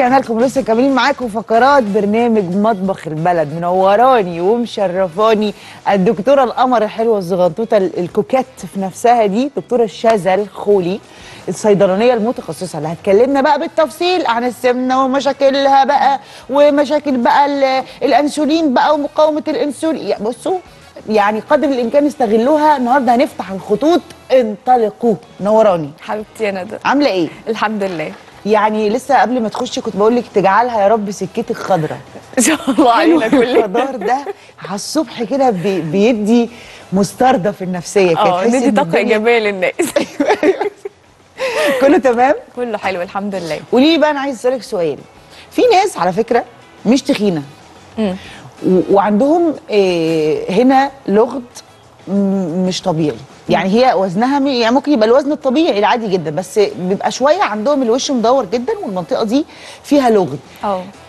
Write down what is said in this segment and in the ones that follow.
رجعنا لكم لسه مكملين معاكم فقرات برنامج مطبخ البلد. منوراني ومشرفاني الدكتوره القمر الحلوه الزغنطوطه الكوكات في نفسها دي، دكتوره شذى الخولي الصيدلانيه المتخصصه اللي هتكلمنا بقى بالتفصيل عن السمنه ومشاكلها بقى، ومشاكل بقى الانسولين بقى ومقاومه الانسولين. بصوا يعني قدر الامكان استغلوها. النهارده هنفتح الخطوط، انطلقوا. منوراني حبيبتي يا ندى، عامله ايه؟ الحمد لله. يعني لسه قبل ما تخشي كنت بقول لك تجعلها يا رب سكتك خضراء ان شاء الله علينا كلنا. الخضار ده على الصبح كده بيدي مستردة في النفسيه، بيدي طاقه ايجابيه للناس. كله تمام؟ كله حلو الحمد لله. قولي لي بقى، انا عايز اسالك سؤال. في ناس على فكره مش تخينه وعندهم هنا لغط مش طبيعي، يعني هي وزنها يعني ممكن يبقى الوزن الطبيعي العادي جدا، بس بيبقى شويه عندهم الوش مدور جدا والمنطقه دي فيها لغط.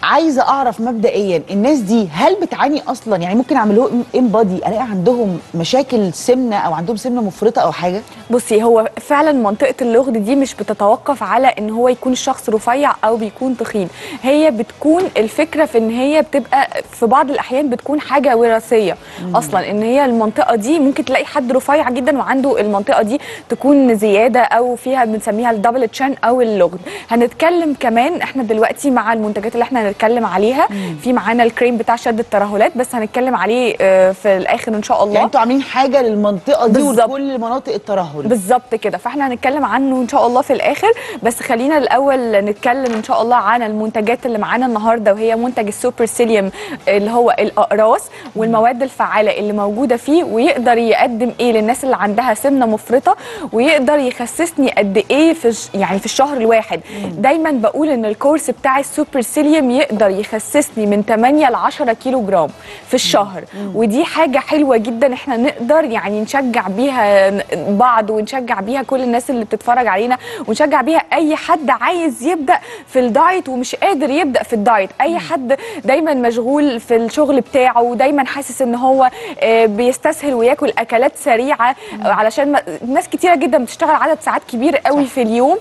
عايزه اعرف مبدئيا الناس دي هل بتعاني اصلا؟ يعني ممكن اعمل لهم امبادي الاقي عندهم مشاكل سمنه او عندهم سمنه مفرطه او حاجه؟ بصي، هو فعلا منطقه اللغط دي مش بتتوقف على ان هو يكون الشخص رفيع او بيكون تخين، هي بتكون الفكره في ان هي بتبقى في بعض الاحيان بتكون حاجه وراثيه اصلا، ان هي المنطقه دي ممكن تلاقي حد رفيع جدا عنده المنطقه دي تكون زياده او فيها بنسميها الدبل تشان او اللغط. هنتكلم كمان احنا دلوقتي مع المنتجات اللي احنا هنتكلم عليها، في معانا الكريم بتاع شد الترهلات بس هنتكلم عليه في الاخر ان شاء الله. يعني انتوا عاملين حاجه للمنطقه دي وكل مناطق الترهل بالظبط كده، فاحنا هنتكلم عنه ان شاء الله في الاخر، بس خلينا الاول نتكلم ان شاء الله عن المنتجات اللي معانا النهارده، وهي منتج السوبر سيليوم اللي هو الاقراص والمواد الفعاله اللي موجوده فيه، ويقدر يقدم ايه للناس اللي عندها سمنه مفرطه، ويقدر يخسسني قد ايه في الشهر الواحد. دايما بقول ان الكورس بتاع السوبر سيليوم يقدر يخسسني من 8 ل 10 كيلو جرام في الشهر، ودي حاجه حلوه جدا احنا نقدر يعني نشجع بيها بعض، ونشجع بيها كل الناس اللي بتتفرج علينا، ونشجع بيها اي حد عايز يبدا في الدايت ومش قادر يبدا في الدايت، اي حد دايما مشغول في الشغل بتاعه ودايما حاسس ان هو بيستسهل وياكل اكلات سريعه، علشان ناس كتيره جدا بتشتغل عدد ساعات كبير قوي في اليوم،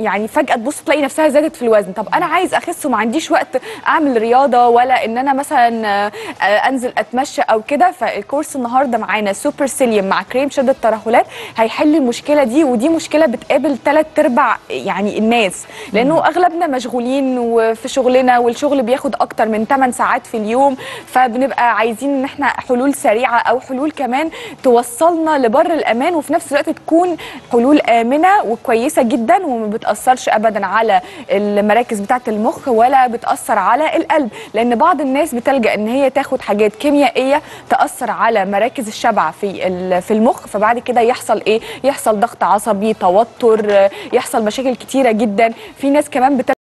يعني فجاه تبص تلاقي نفسها زادت في الوزن. طب انا عايز اخس وما عنديش وقت اعمل رياضه ولا ان انا مثلا انزل اتمشى او كده، فالكورس النهارده معانا سوبر سيليوم مع كريم شد الترهلات هيحل المشكله دي، ودي مشكله بتقابل 3/4 يعني الناس، لانه اغلبنا مشغولين وفي شغلنا والشغل بياخد اكتر من 8 ساعات في اليوم، فبنبقى عايزين ان احنا حلول سريعه او حلول كمان توصلنا لبر الامان، وفي نفس الوقت تكون حلول امنه وكويسه جدا وما بتاثرش ابدا على المراكز بتاعه المخ ولا بتاثر على القلب، لان بعض الناس بتلجا ان هي تاخد حاجات كيميائيه تاثر على مراكز الشبع في المخ، فبعد كده يحصل ايه؟ يحصل ضغط عصبي، توتر، يحصل مشاكل كتيره جدا. في ناس كمان